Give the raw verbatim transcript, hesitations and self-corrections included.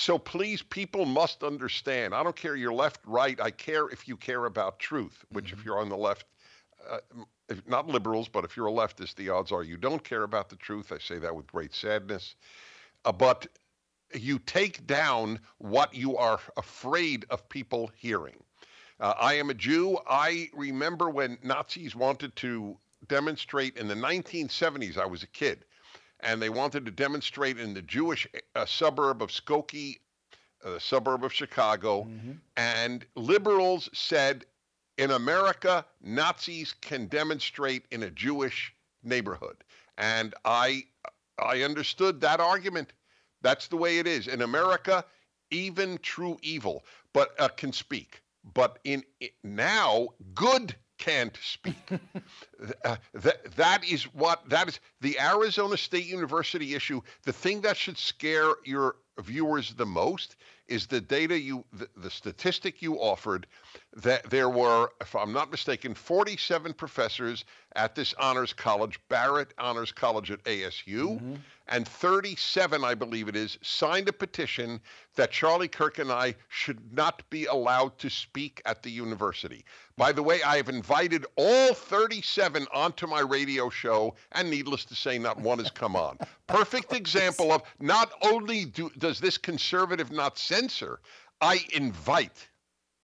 So please, people must understand. I don't care your left, right. I care if you care about truth, which mm-hmm. if you're on the left, uh, if not liberals, but if you're a leftist, the odds are you don't care about the truth. I say that with great sadness. Uh, but you take down what you are afraid of people hearing. Uh, I am a Jew. I remember when Nazis wanted to demonstrate in the nineteen seventies, I was a kid, and they wanted to demonstrate in the Jewish uh, suburb of Skokie, a uh, suburb of Chicago, mm-hmm. and liberals said, in America, Nazis can demonstrate in a Jewish neighborhood. And I, I understood that argument. That's the way it is. In America, even true evil but uh, can speak. But in it now, good can't speak. uh, that, that is what, that is the Arizona State University issue. The thing that should scare your viewers the most is the data you, the, the statistic you offered, that there were, if I'm not mistaken, forty-seven professors at this honors college, Barrett Honors College at A S U, mm-hmm. and thirty-seven, I believe it is, signed a petition that Charlie Kirk and I should not be allowed to speak at the university. By the way, I have invited all thirty-seven onto my radio show, and needless to say, not one has come on. Perfect example of not only do, does this conservative not censor, I invite.